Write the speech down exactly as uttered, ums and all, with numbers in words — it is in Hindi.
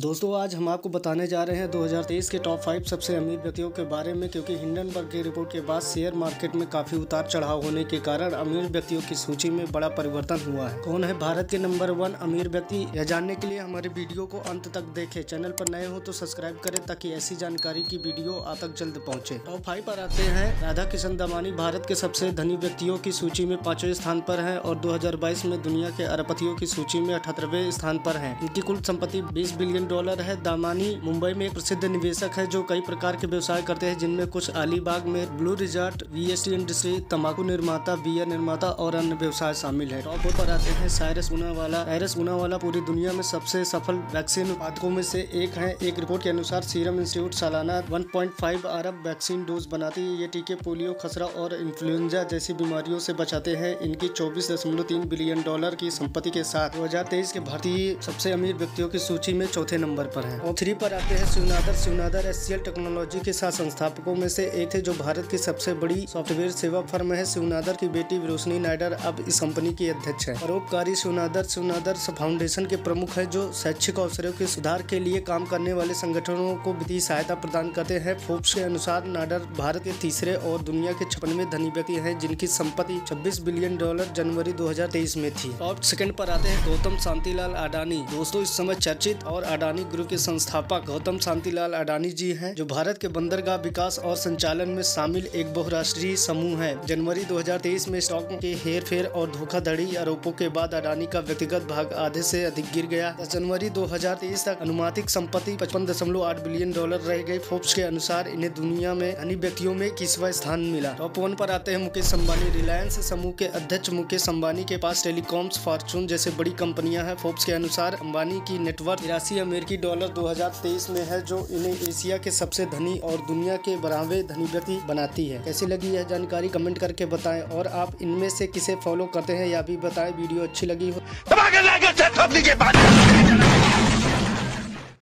दोस्तों आज हम आपको बताने जा रहे हैं दो हज़ार तेईस के टॉप फाइव सबसे अमीर व्यक्तियों के बारे में, क्योंकि हिंडनबर्ग की रिपोर्ट के बाद शेयर मार्केट में काफ़ी उतार चढ़ाव होने के कारण अमीर व्यक्तियों की सूची में बड़ा परिवर्तन हुआ है। कौन है भारत के नंबर वन अमीर व्यक्ति, यह जानने के लिए हमारे वीडियो को अंत तक देखें। चैनल पर नए हो तो सब्सक्राइब करें ताकि ऐसी जानकारी की वीडियो आप तक जल्द पहुँचे। टॉप फाइव पर आते हैं। राधाकिशन दमानी भारत के सबसे धनी व्यक्तियों की सूची में पाँचवें स्थान पर हैं और दो हज़ार बाईस में दुनिया के अरबपतियों की सूची में अठहत्तरवें स्थान पर हैं। इनकी कुल संपत्ति बीस बिलियन डॉलर है। दामानी मुंबई में एक प्रसिद्ध निवेशक है जो कई प्रकार के व्यवसाय करते हैं, जिनमें कुछ अलीबाग में ब्लू रिजॉर्ट, वीएसटी इंडस्ट्री, तंबाकू निर्माता, बियर निर्माता और अन्य व्यवसाय शामिल है। टॉप पर आते हैं साइरस पूनावाला। साइरस पूनावाला पूरी दुनिया में सबसे सफल वैक्सीन उत्पादकों में से एक है। एक रिपोर्ट के अनुसार सीरम इंस्टीट्यूट सालाना वन पॉइंट फाइव अरब वैक्सीन डोज बनाती है। ये टीके पोलियो, खसरा और इन्फ्लुएंजा जैसी बीमारियों से बचाते हैं। इनकी चौबीस दशमलव तीन बिलियन डॉलर की संपत्ति के साथ दो हजार तेईस के भारतीय सबसे अमीर व्यक्तियों की सूची में चौथे नंबर पर है। और थ्री पर आते हैं Shiv Nadar. Shiv Nadar S C L technology के साथ संस्थापकों में से एक थे जो भारत की सबसे बड़ी सॉफ्टवेयर सेवा फर्म है। शिव नादर की बेटी रोशनी नायडर अब इस कंपनी की अध्यक्ष है। परोपकारी शिव नादर शिव नादर फाउंडेशन के प्रमुख है जो शैक्षिक अवसरों के सुधार के लिए काम करने वाले संगठनों को वित्तीय सहायता प्रदान करते हैं। फोर्ब्स के अनुसार नाडर भारत के तीसरे और दुनिया के छप्पनवें धनी व्यक्ति है जिनकी संपत्ति छब्बीस बिलियन डॉलर जनवरी दो हजार तेईस में थी। टॉप सेकेंड पर आते हैं गौतम शांतिलाल अडानी। दोस्तों इस समय चर्चित और अडानी ग्रुप के संस्थापक गौतम शांतिलाल अडानी जी हैं जो भारत के बंदरगाह विकास और संचालन में शामिल एक बहुराष्ट्रीय समूह है। जनवरी दो हज़ार तेईस में स्टॉक के हेरफेर और धोखाधड़ी आरोपों के बाद अडानी का व्यक्तिगत भाग आधे से अधिक गिर गया। जनवरी दो हज़ार तेईस तक अनुमानित संपत्ति पचपन दशमलव आठ बिलियन डॉलर रह गई। फोर्ब्स के अनुसार इन्हें दुनिया में धनी व्यक्तियों में इक्कीसवां स्थान मिला। टॉप वन पर आते हैं मुकेश अम्बानी। रिलायंस समूह के अध्यक्ष मुकेश अम्बानी के पास टेलीकॉम्स, फॉर्चून जैसे बड़ी कंपनियां हैं। फोर्ब्स के अनुसार अम्बानी की नेटवर्थ तिरासी अमेरिकी डॉलर दो हज़ार तेईस में है, जो इन्हें एशिया के सबसे धनी और दुनिया के बारहवें धनी व्यक्ति बनाती है। कैसी लगी यह जानकारी कमेंट करके बताएं और आप इनमें से किसे फॉलो करते हैं या भी बताएं। वीडियो अच्छी लगी हो